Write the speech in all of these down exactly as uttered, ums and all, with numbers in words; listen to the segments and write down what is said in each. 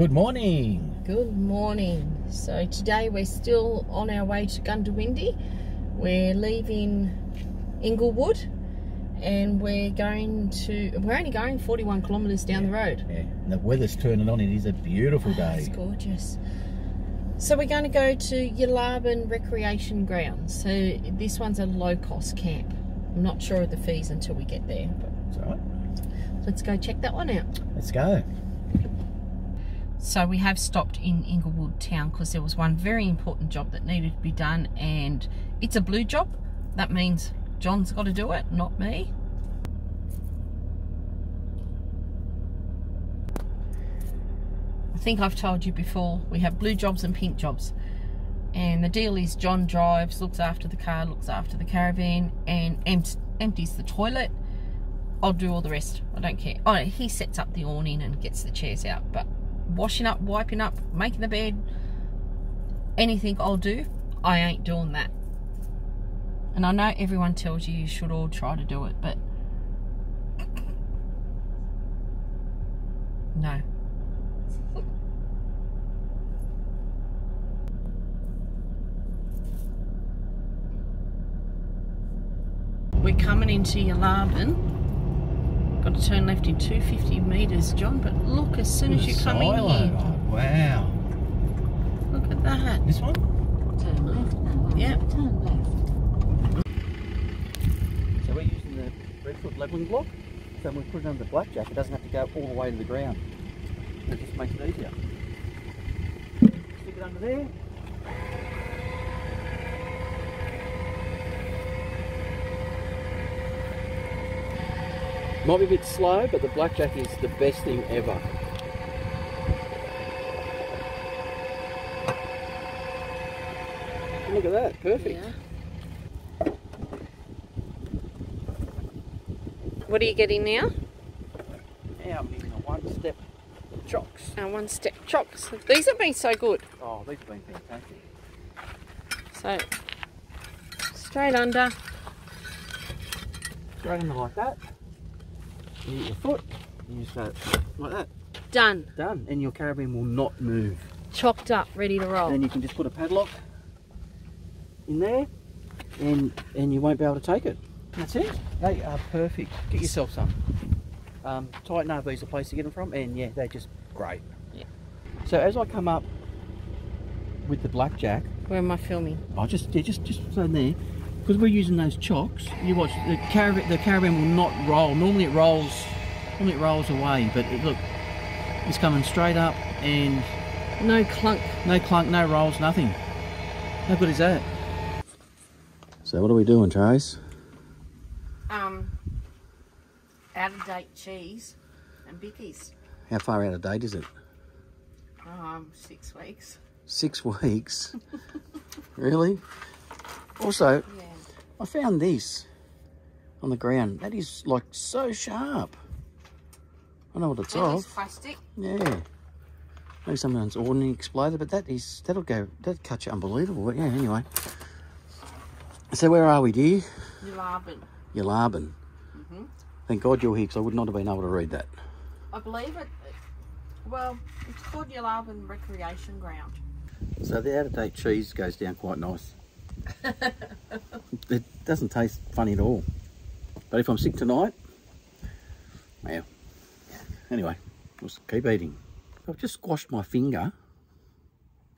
Good morning. Good morning. So today we're still on our way to Goondiwindi. We're leaving Inglewood and we're going to, we're only going forty-one kilometres down yeah, the road. Yeah, and the weather's turning on. It is a beautiful day. Oh, it's gorgeous. So we're going to go to Yelarbon Recreation Grounds. So this one's a low-cost camp. I'm not sure of the fees until we get there. But right. Let's go check that one out. Let's go. So we have stopped in Inglewood town because there was one very important job that needed to be done, and it's a blue job. That means John's got to do it, not me. I think I've told you before, we have blue jobs and pink jobs. And the deal is John drives, looks after the car, looks after the caravan, and empt empties the toilet. I'll do all the rest, I don't care. Oh, he sets up the awning and gets the chairs out, but washing up, wiping up, making the bed, anything I'll do, I ain't doing that. And I know everyone tells you you should all try to do it, but no. We're coming into Yelarbon. Got to turn left in two hundred fifty metres, John, but look, as soon as you come in here. Wow. Look at that. This one? Turn left. No, yeah. Turn left. So we're using the Redfoot levelling block, so when we put it under the blackjack, it doesn't have to go all the way to the ground. It just makes it easier. Stick it under there. Might be a bit slow, but the blackjack is the best thing ever. Look at that, perfect. Yeah. What are you getting now? Now I'm getting a one-step chocks. Our one-step chocks. These have been so good. Oh, these have been fantastic. So, straight under. Straight under like that. You hit your foot, you just go like that. Done. Done. And your caravan will not move. Chocked up, ready to roll. And you can just put a padlock in there and and you won't be able to take it. That's it. They are perfect. Get yourself some. Um, Tighten R Vs is the place to get them from, and yeah, they're just great. Yeah. So as I come up with the blackjack. Where am I filming? I just, yeah, just, just in there. Because we're using those chocks, you watch the caravan. The caravan will not roll. Normally it rolls, normally it rolls away. But it, look, it's coming straight up and no clunk, no clunk, no rolls, nothing. How good is that? So what are we doing, Trace? Um, out of date cheese and bickies. How far out of date is it? Um, six weeks. Six weeks? Really? Also. Yeah. I found this on the ground. That is like so sharp. I don't know what it's that of. Is plastic. Yeah. Maybe something's ordinary exploded, but that is that'll go that cut you unbelievable. But yeah, anyway. So where are we, dear? Yelarbon. Yelarbon. Mm-hmm. Thank God you're here, because I would not have been able to read that. I believe it. Well, it's called Yelarbon Recreation Ground. So the out-of-date cheese goes down quite nice. It doesn't taste funny at all, but if I'm sick tonight, well, anyway, we'll keep eating. I've just squashed my finger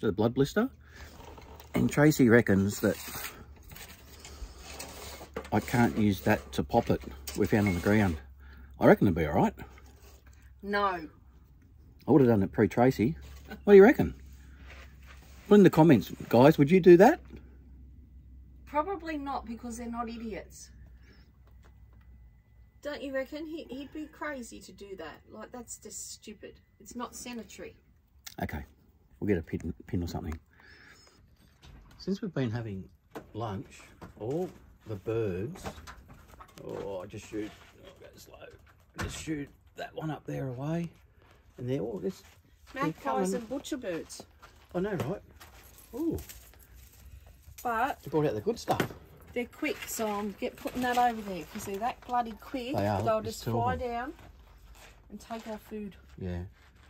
to the blood blister, and Tracy reckons that I can't use that to pop it we found on the ground. I reckon it'll be all right. No, I would have done it pre-Tracy. What do you reckon? Put in the comments, guys, would you do that? Probably not, because they're not idiots. Don't you reckon? He, he'd be crazy to do that. Like, that's just stupid. It's not sanitary. Okay. We'll get a pin, pin or something. Since we've been having lunch, all the birds... Oh, I just shoot. Oh, go slow. I just shoot that one up there away. And they're all just... Magpies and butcher birds. I know, right? Ooh. But they brought out the good stuff. They're quick, so I'm get putting that over there because they're that bloody quick. They are. They'll just fly down and take our food. Yeah.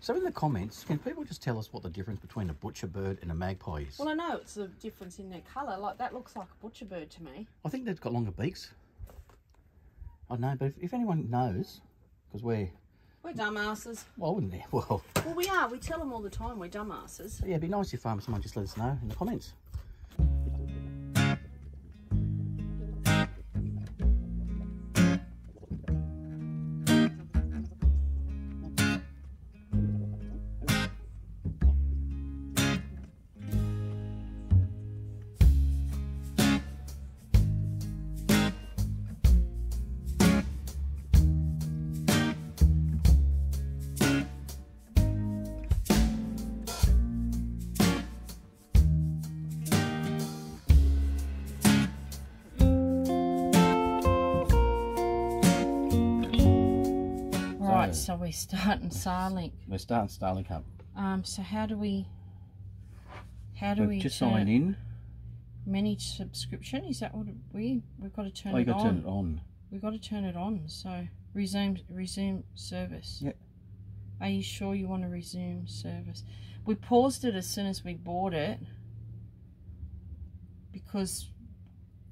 So in the comments, can people just tell us what the difference between a butcher bird and a magpie is? Well, I know it's the difference in their colour. Like, that looks like a butcher bird to me. I think they've got longer beaks. I know, but if, if anyone knows, because we're... We're dumbasses. Well, wouldn't they? Well, well, we are. We tell them all the time we're dumbasses. Yeah, it'd be nice if um, someone just let us know in the comments. So we're starting Starlink. We're starting Starlink up. Um, so how do we, how do We've we just sign in? Manage subscription, is that what it, we, we've got to turn oh, it on. Oh, you've got to turn it on. We've got to turn it on, so resume, resume service. Yep. Are you sure you want to resume service? We paused it as soon as we bought it because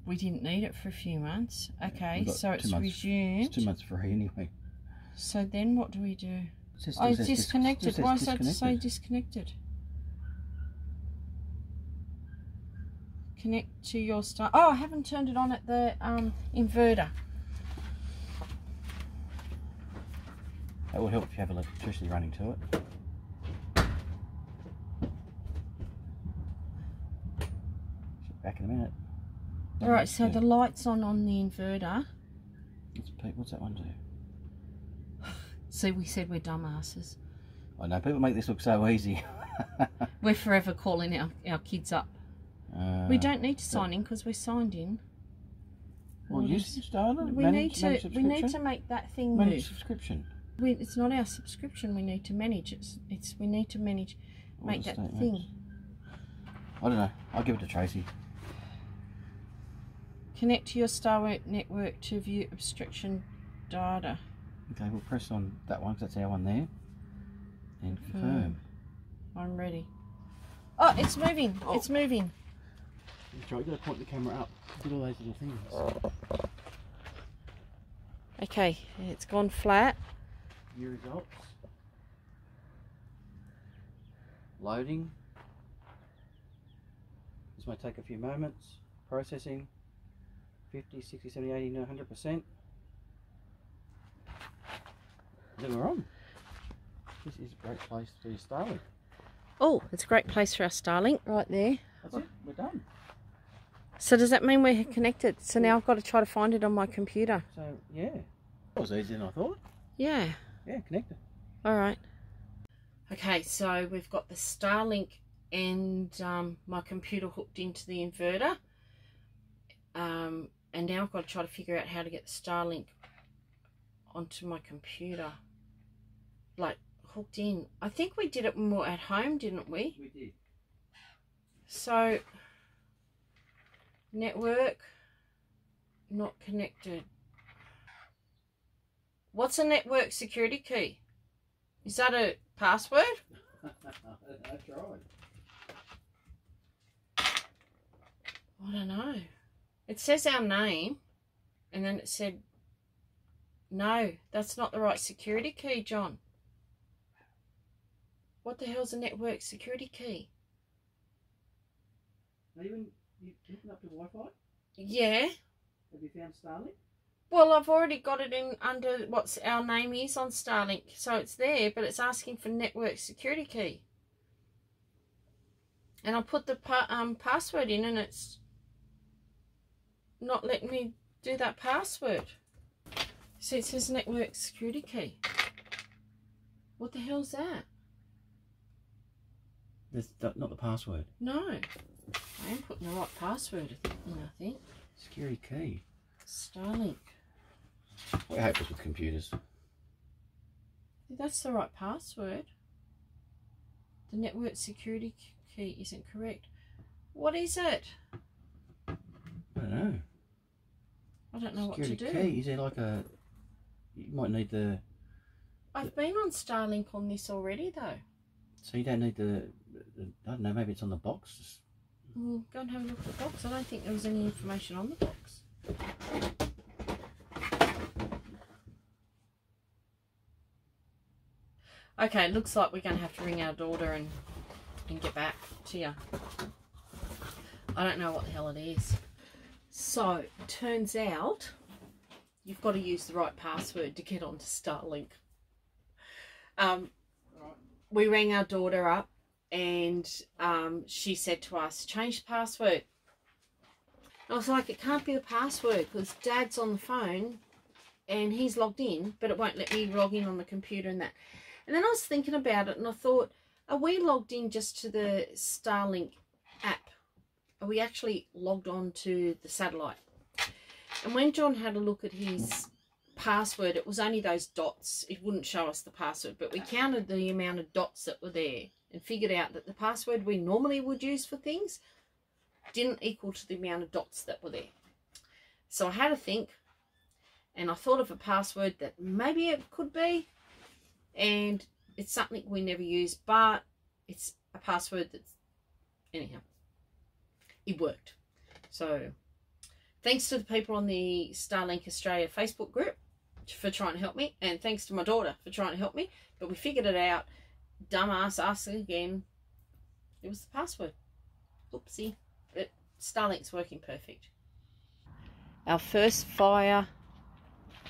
we didn't need it for a few months. Okay, so it's months, resumed. It's two months free anyway. So then what do we do? Says, oh, says, disconnected. Why does that say disconnected? Connect to your star. Oh, I haven't turned it on at the um, inverter. That will help if you have electricity running to it. Back in a minute. Alright, so the light's on on the inverter. What's that one do? See, we said we're dumbasses. I know, people make this look so easy. We're forever calling our, our kids up. Uh, we don't need to sign in because we're signed in. Well, you started. We need to. We need to make that thing move. Manage subscription. We, it's not our subscription. We need to manage. It's. It's. We need to manage. Make that thing. I don't know. I'll give it to Tracy. Connect to your Starlink network to view obstruction data. Okay, we'll press on that one because that's our one there. And confirm. Hmm. I'm ready. Oh, it's moving. Oh. It's moving. That's right, you've got to point the camera up. Look at all those little things. Okay, it's gone flat. New results. Loading. This might take a few moments. Processing. fifty, sixty, seventy, eighty, no, one hundred percent. Then we're on. This is a great place to do Starlink. Oh, it's a great place for our Starlink right there. That's it, we're done. So does that mean we're connected? So now I've got to try to find it on my computer. So, yeah. That was easier than I thought. Yeah. Yeah, connected. All right. Okay, so we've got the Starlink and um, my computer hooked into the inverter. Um, and now I've got to try to figure out how to get the Starlink onto my computer. Like, hooked in. I think we did it more at home, didn't we? We did. So, network, not connected. What's a network security key? Is that a password? That's right. I don't know. It says our name, and then it said, no, that's not the right security key, John. What the hell's a network security key? Are you connecting up to Wi-Fi? Yeah. Have you found Starlink? Well, I've already got it in under what's our name is on Starlink, so it's there, but it's asking for network security key. And I put the pa um, password in, and it's not letting me do that password. So it says network security key. What the hell's that? That's not the password. No. I am putting the right password in, I think. Security key. Starlink. We're hopeless with computers. That's the right password. The network security key isn't correct. What is it? I don't know. I don't know security what to do. Security key, is there like a... You might need the I've been on Starlink on this already though. So you don't need the, I don't know, maybe it's on the box. Well, go and have a look at the box. I don't think there was any information on the box. Okay, looks like we're going to have to ring our daughter and, and get back to you. I don't know what the hell it is. So, turns out you've got to use the right password to get onto Starlink. Um, we rang our daughter up and um, she said to us, change the password. And I was like, it can't be the password because Dad's on the phone and he's logged in, but it won't let me log in on the computer and that. And then I was thinking about it and I thought, are we logged in just to the Starlink app? Are we actually logged on to the satellite? And when John had a look at his password, it was only those dots. It wouldn't show us the password, but we counted the amount of dots that were there and figured out that the password we normally would use for things didn't equal to the amount of dots that were there. So I had a think and I thought of a password that maybe it could be, and it's something we never use, but it's a password that's, anyhow, it worked. So thanks to the people on the Starlink Australia Facebook group for trying to help me, and thanks to my daughter for trying to help me, but we figured it out. Dumbass asked again, it was the password. Oopsie, but Starlink's working perfect. Our first fire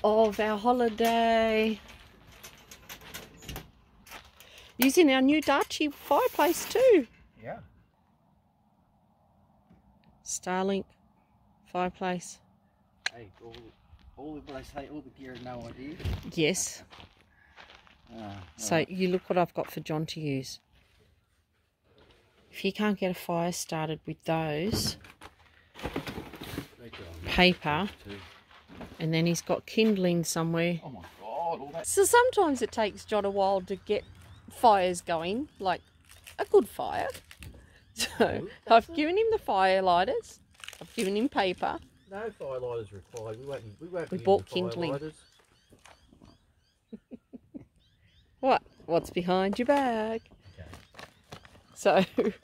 of our holiday, using our new Darchy fireplace too. Yeah. Starlink, fireplace. Hey, all, all what I say, all the gear, no idea. Yes. Uh, so right. You look what I've got for John to use. If you can't get a fire started with those, paper, and then he's got kindling somewhere. Oh my God! All that. So sometimes it takes John a while to get fires going, like a good fire. So I've given him the fire lighters. I've given him paper. No fire lighters required. We won't. We won't. We bought kindling. What? What's behind your bag? Okay. So. Okay.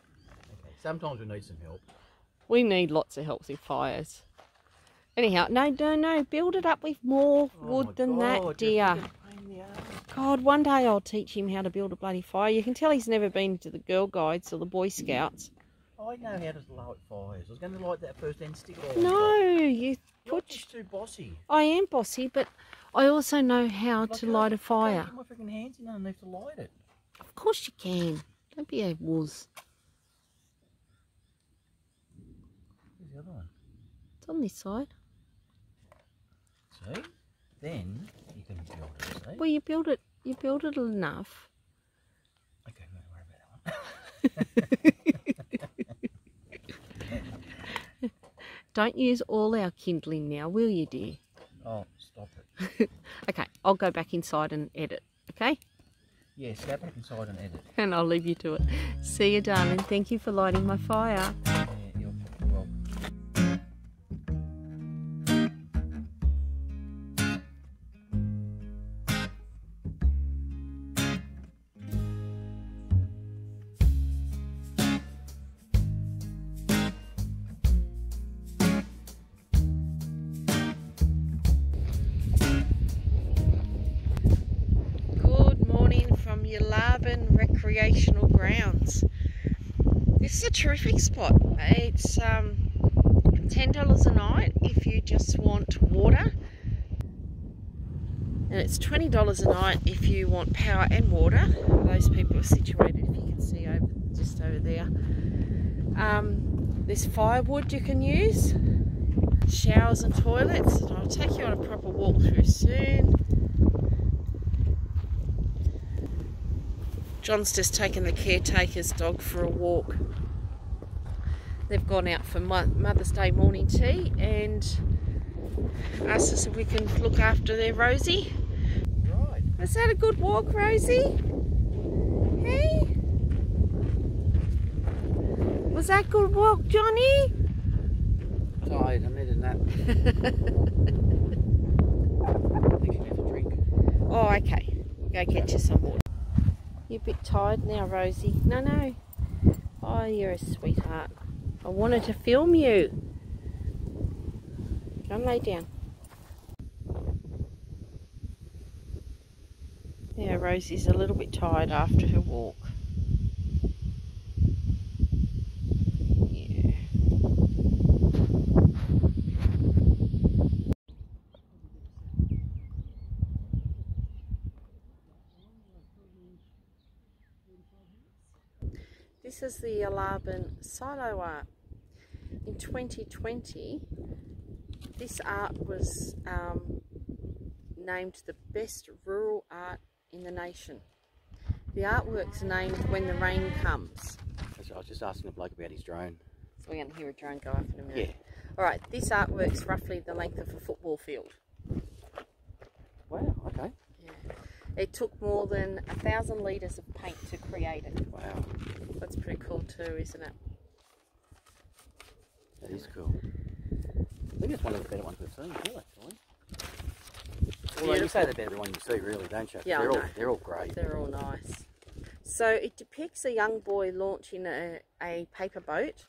Sometimes we need some help. We need lots of help with fires. Anyhow, no, no, no. Build it up with more oh wood than God, that, dear. God, one day I'll teach him how to build a bloody fire. You can tell he's never been to the Girl Guides or the Boy Scouts. I know how to light fires. I was going to light that first end stick. No, you put... You're just too bossy. I am bossy, but I also know how like to I, light a fire. I can't get my freaking hands in underneath to light it. Of course you can. Don't be a wuss. Where's the other one? It's on this side. See? Then... Build it, right? Well, you build it. You build it enough. Okay, I'm not worried about that one. Don't use all our kindling now, will you, dear? Oh, stop it. Okay, I'll go back inside and edit. Okay. Yes, go back inside and edit. And I'll leave you to it. See you, darling. Thank you for lighting my fire. Yelarbon Recreational Grounds. This is a terrific spot. It's um, ten dollars a night if you just want water, and it's twenty dollars a night if you want power and water. Those people are situated, if you can see over just over there. Um, there's firewood you can use, showers and toilets, and I'll take you on a proper walk through soon. John's just taken the caretaker's dog for a walk. They've gone out for Mother's Day morning tea and asked us if we can look after their Rosie. Right. Was that a good walk, Rosie? Hey? Was that a good walk, Johnny? Tired, I need a nap. I think she needs a drink. Oh, okay. go get you some water. You're a bit tired now, Rosie. No, no. Oh, you're a sweetheart. I wanted to film you. Come lay down. Yeah, Rosie's a little bit tired after her walk. Yeah. This is the Yelarbon Silo Art. In twenty twenty, this art was um, named the best rural art in the nation. The artwork's named When the Rain Comes. I was just asking the bloke about his drone. So we're going to hear a drone go off in a minute. Yeah. Alright, this artwork's roughly the length of a football field. Wow, okay. Yeah. It took more than a thousand litres of paint to create it. Wow. That's pretty cool too, isn't it? That is cool. I think it's one of the better ones we've seen, too, actually. Well, you say the better one you see, really, don't you? Yeah, they're all, they're all great. They're all nice. So it depicts a young boy launching a, a paper boat.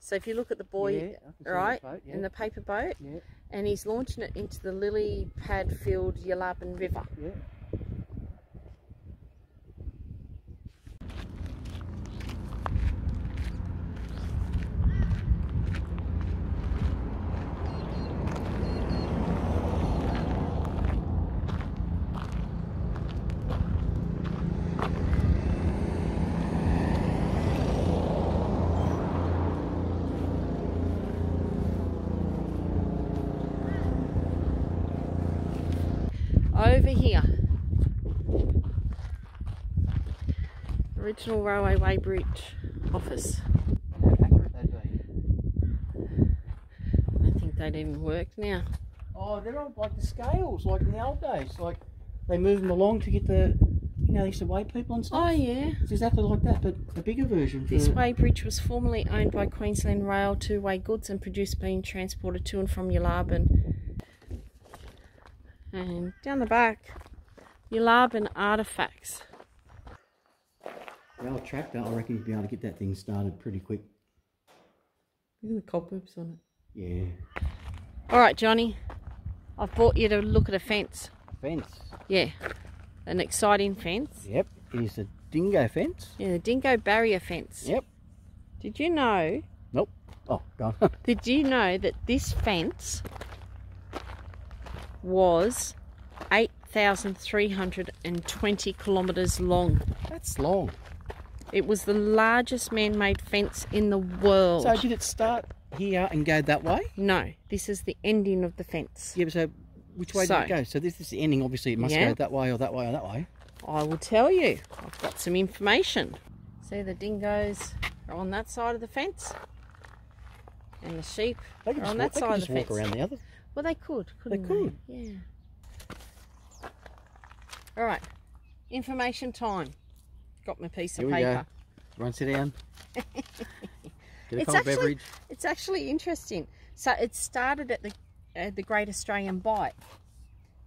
So if you look at the boy, yeah, right, the boat, yeah. in the paper boat, yeah. and he's launching it into the lily pad-filled Yelarbon River. Yeah. Over here, original railway weighbridge office. How accurate they'd be. I think they'd even work now. Oh, they're on like the scales, like in the old days. Like they move them along to get the, you know, they used to weigh people and stuff. Oh yeah. It's exactly like that, but a bigger version. This weighbridge was formerly owned by Queensland Rail to weigh goods and produce being transported to and from Yelarbon. And down the back, Yelarbon artifacts. The old tractor, I reckon you'd be able to get that thing started pretty quick. Look at the cobwebs on it. Yeah. All right, Johnny. I've brought you to look at a fence. A fence? Yeah. An exciting fence. Yep. It is a dingo fence. Yeah, the dingo barrier fence. Yep. Did you know? Nope. Oh, gone. Did you know that this fence was eight thousand three hundred twenty kilometres long? That's long. It was the largest man-made fence in the world. So did it start here and go that way? No, this is the ending of the fence. Yeah, but so which way so, did it go? So this is the ending, obviously it must yeah. go that way or that way or that way. I will tell you, I've got some information. See, the dingoes are on that side of the fence and the sheep are on walk, that side of the fence. They can just walk around the other. Well, they could, couldn't they? They could. Yeah. All right. Information time. Got my piece of paper. Here we go. Everyone sit down. Get a cold beverage. It's actually interesting. So it started at the uh, the Great Australian Bight,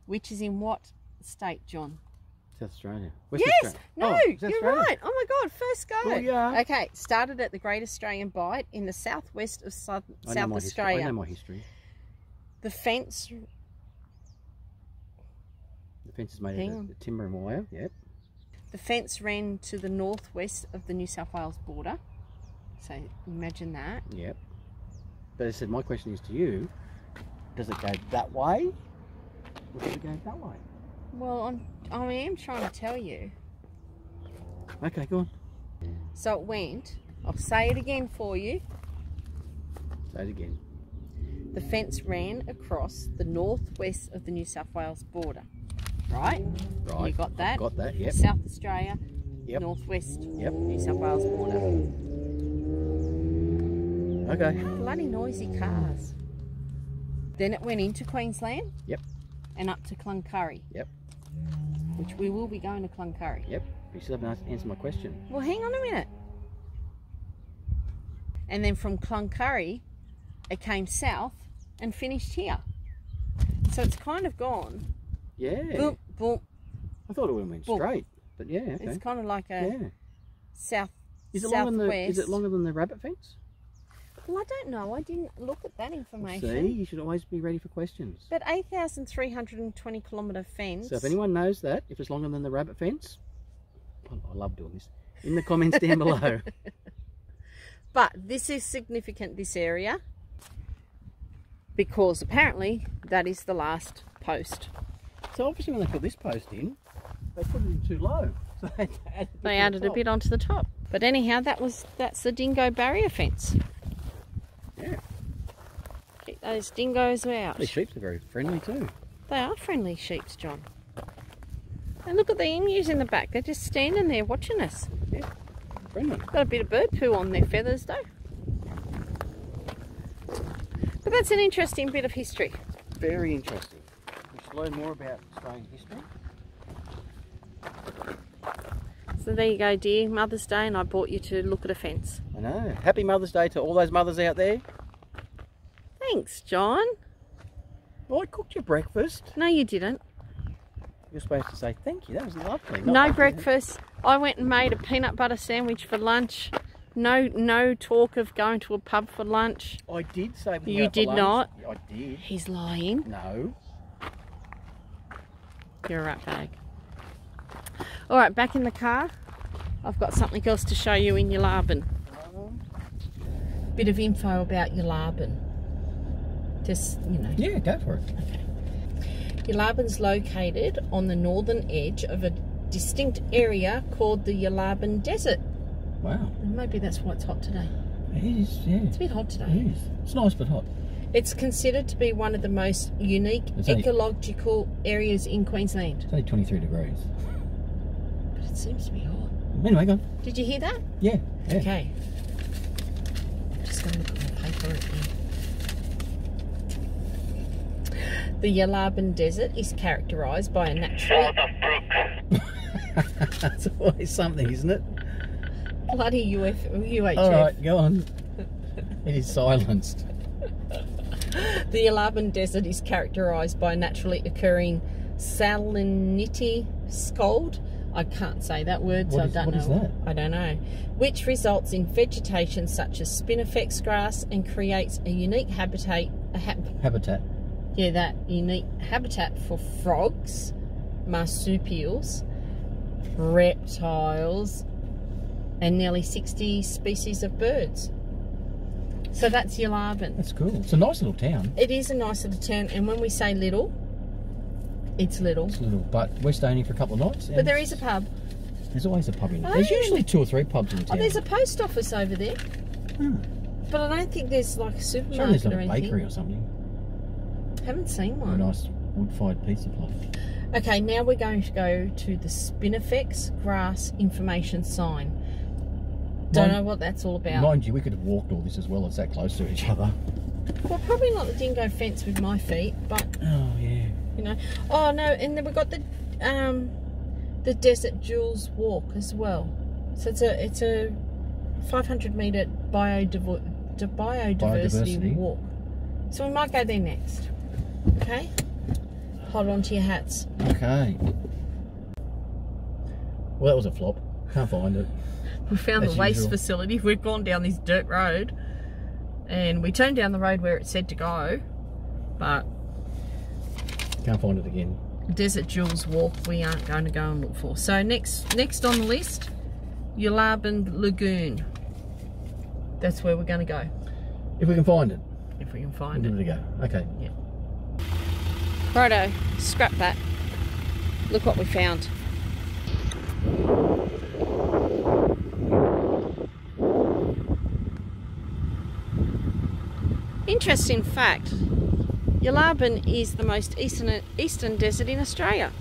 which is in what state, John? South Australia. West yes. Australia. No, oh, you're right. Oh my God, first go. Well, yeah. Okay. Started at the Great Australian Bight in the southwest of South, I South Australia. History. I know my history. The fence. The fence is made Hang out of the timber and wire. Yep. The fence ran to the northwest of the New South Wales border. So imagine that. Yep. But I said, my question is to you: does it go that way, or does it go that way? Well, I'm, I am trying to tell you. Okay, go on. So it went. I'll say it again for you. Say it again. The fence ran across the northwest of the New South Wales border, right? Right. You got that? I've got that, yep. South Australia, yep. northwest, yep. New South Wales border. Okay. Bloody noisy cars. Then it went into Queensland. Yep. And up to Cloncurry. Yep. Which we will be going to Cloncurry. Yep. You still haven't answered my question. Well, hang on a minute. And then from Cloncurry, it came south and finished here. So it's kind of gone. Yeah. Boom, boom, I thought it would have went straight, well, but yeah. Okay. It's kind of like a yeah. south is it southwest. The, is it longer than the rabbit fence? Well, I don't know. I didn't look at that information. Well, see, you should always be ready for questions. But eight thousand three hundred twenty kilometre fence. So if anyone knows that, if it's longer than the rabbit fence, oh, I love doing this, in the comments down below. But this is significant, this area, because apparently that is the last post. So obviously when they put this post in, they put it in too low. So they added, they added a bit onto the top. But anyhow, that was that's the dingo barrier fence. Yeah. Keep those dingoes out. The sheep are very friendly too. They are friendly sheep, John. And look at the emus in the back. They're just standing there watching us. Yeah, friendly. Got a bit of bird poo on their feathers though. But that's an interesting bit of history. Very interesting. We should learn more about Australian history. So there you go, dear. Mother's Day, and I brought you to look at a fence. I know. Happy Mother's Day to all those mothers out there. Thanks, John. Well, I cooked your breakfast. No, you didn't. You're supposed to say thank you. That was lovely. Not no lovely, breakfast. I went and made a peanut butter sandwich for lunch. No, no talk of going to a pub for lunch. I did say we you did for lunch. Not. I did. He's lying. No. You're a right bag. All right, back in the car. I've got something else to show you in Yelarbon. Bit of info about Yelarbon. Just, you know. Yeah, go for it. Okay. Yelarbon's located on the northern edge of a distinct area called the Yelarbon Desert. Wow. And maybe that's why it's hot today. It is, yeah. It's a bit hot today. It is. It's nice but hot. It's considered to be one of the most unique it's ecological only, areas in Queensland. It's only twenty-three degrees. It seems to be hot. Anyway, go on. Did you hear that? Yeah. yeah. Okay. I'm just going to look at my paper again. The Yelarbon Desert is characterised by a natural... That's always something, isn't it? Bloody U F U H F. All right, go on. It is silenced. The Yelarbon Desert is characterised by naturally occurring salinity scald. I can't say that word, so I don't know. What is that? I don't know. Which results in vegetation such as spinifex grass and creates a unique habitat. A ha habitat. Yeah, that unique habitat for frogs, marsupials, reptiles, and nearly sixty species of birds. So that's Yelarbon. That's cool. It's a nice little town. It is a nice little town, and when we say little, It's little. It's little, but we're staying here for a couple of nights. But there is a pub. There's always a pub in there. Oh. There's usually two or three pubs in town. Oh, there's a post office over there. Hmm. But I don't think there's like a supermarket or anything. There's like a bakery or something. Haven't seen one. A nice wood-fired pizza place. Okay, now we're going to go to the Spinifex Grass Information Sign. Don't mind, know what that's all about. Mind you, we could have walked all this as well. It's that close to each other. Well, probably not the dingo fence with my feet, but... Oh, yeah. You know. Oh no, and then we've got the um, the Desert Jewels Walk as well. So it's a it's a five hundred metre biodiver biodiversity, biodiversity walk. So we might go there next. Okay, hold on to your hats. Okay. Well, that was a flop. Can't find it. We found as the waste usual. facility. We've gone down this dirt road, and we turned down the road where it said to go, but. Can't find it again. Desert Jewels Walk we aren't going to go and look for. So next next on the list, Yelarbon Lagoon. That's where we're going to go. If we can find it. If we can find we'll it. Give it a go. Okay. Yeah. Righto, scrap that. Look what we found. Interesting fact. Yelarbon is the most eastern, eastern desert in Australia.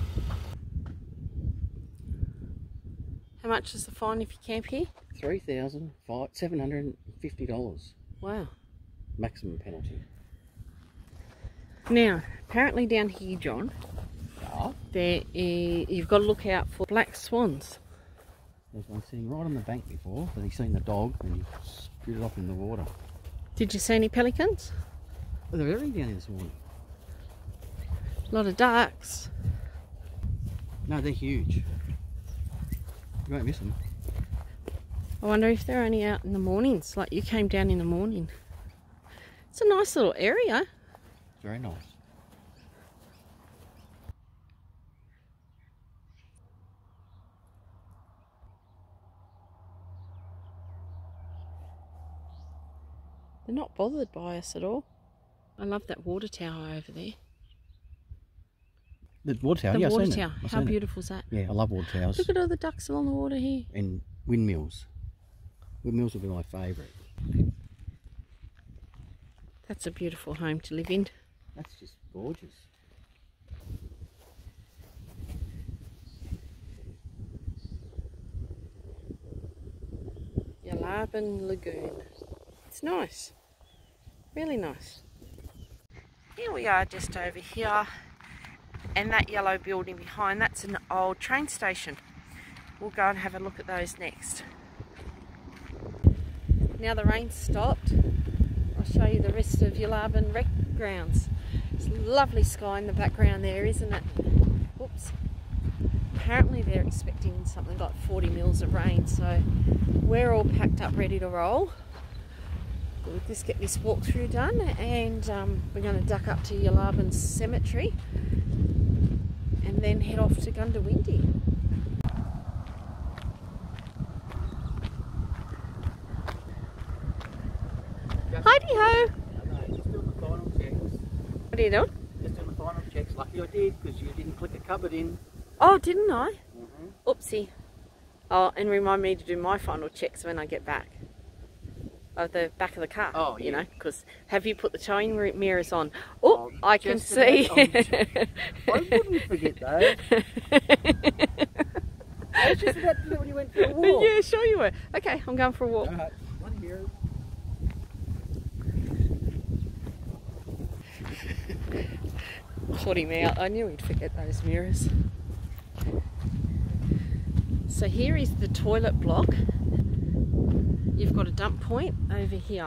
How much is the fine if you camp here? three thousand seven hundred and fifty dollars. Wow. Maximum penalty. Now, apparently down here, John, yeah. there is, you've got to look out for black swans. There's one sitting right on the bank before, but he's seen the dog and he spit it off in the water. Did you see any pelicans? They're very down here this morning. A lot of ducks. No, they're huge. You won't miss them. I wonder if they're only out in the mornings, like you came down in the morning. It's a nice little area. It's very nice. They're not bothered by us at all. I love that water tower over there. The water tower? The yeah, water I've seen tower. It. How beautiful it. Is that? Yeah, I love water towers. Look at all the ducks along the water here. And windmills. Windmills would be my favourite. That's a beautiful home to live in. That's just gorgeous. Yelarbon Lagoon. It's nice. Really nice. Here we are just over here, and that yellow building behind, that's an old train station. We'll go and have a look at those next. Now the rain stopped, I'll show you the rest of Yelarbon Rec Grounds. It's lovely sky in the background there, isn't it? Whoops. Apparently they're expecting something like forty mils of rain, so we're all packed up ready to roll. We'll just get this walkthrough done, and um, we're going to duck up to Yelarbon Cemetery and then head off to Goondiwindi. Hidey-ho! Just doing the final checks. What are you doing? Just doing the final checks. Lucky I did, because you didn't click a cupboard in. Oh, didn't I? Mm-hmm. Oopsie. Oh, and remind me to do my final checks when I get back. Of the back of the car, oh, you yeah. know, because have you put the towing mirrors on? Oh, oh I can see. I wouldn't forget those. I was just about to do it when you went for a walk. Yeah, sure you were. Okay, I'm going for a walk. Right. One mirror. Caught him out. I knew he'd forget those mirrors. So here is the toilet block. You've got a dump point over here.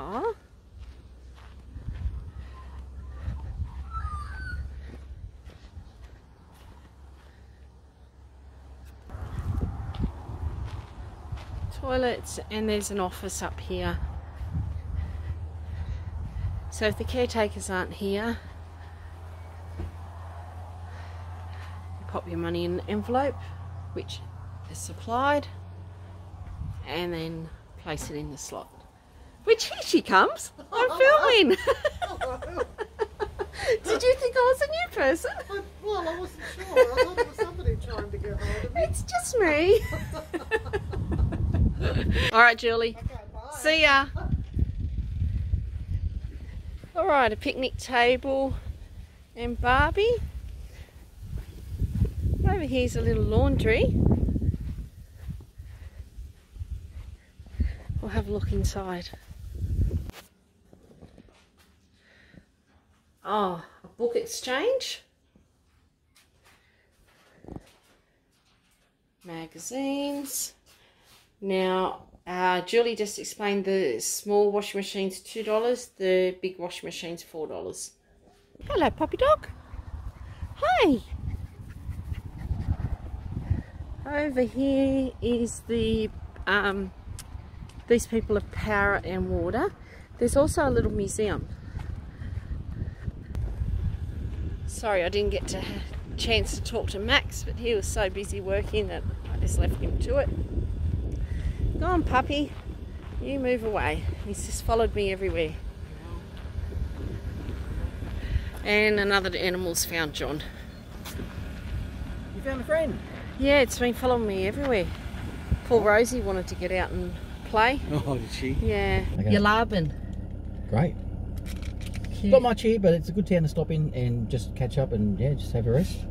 Toilets, and there's an office up here. So if the caretakers aren't here, you pop your money in an envelope, which is supplied, and then place it in the slot. Which here she comes. I'm filming. Did you think I was a new person? I, well, I wasn't sure. I thought there was somebody trying to get hold of me. It's just me. All right, Julie. Okay, bye. See ya. All right, a picnic table and Barbie. Over here's a little laundry. We'll have a look inside. Oh, a book exchange. Magazines. Now, uh, Julie just explained the small washing machine's two dollars, the big washing machine's four dollars. Hello, puppy dog. Hi. Over here is the... Um, These people have power and water. There's also a little museum. Sorry, I didn't get a chance to talk to Max, but he was so busy working that I just left him to it. Go on, puppy. You move away. He's just followed me everywhere. And another animal's found John. You found a friend? Yeah, it's been following me everywhere. Poor Rosie wanted to get out and play. Oh, did she? Yeah. Okay. Yelarbon. Great. Cute. Not much here, but it's a good town to stop in and just catch up and yeah, just have a rest.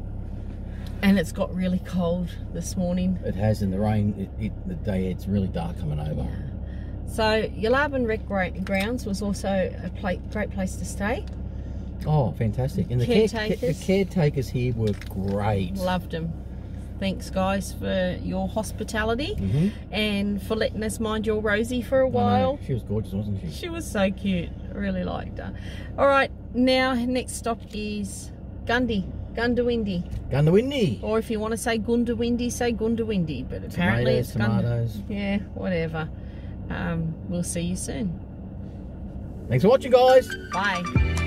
And it's got really cold this morning. It has, in the rain. It, it, the day it's really dark coming over. Yeah. So Yelarbon Rec Grounds was also a play, great place to stay. Oh, fantastic! And the caretakers, care, the caretakers here were great. Loved them. Thanks guys for your hospitality mm-hmm. and for letting us mind your Rosie for a while. She was gorgeous, wasn't she? She was so cute. I really liked her. All right, now next stop is Goondiwindi. Goondiwindi. Goondiwindi. Or if you want to say Goondiwindi, say Goondiwindi. But apparently tomatoes, it's tomatoes. Gund yeah, whatever. Um, we'll see you soon. Thanks for watching, guys. Bye.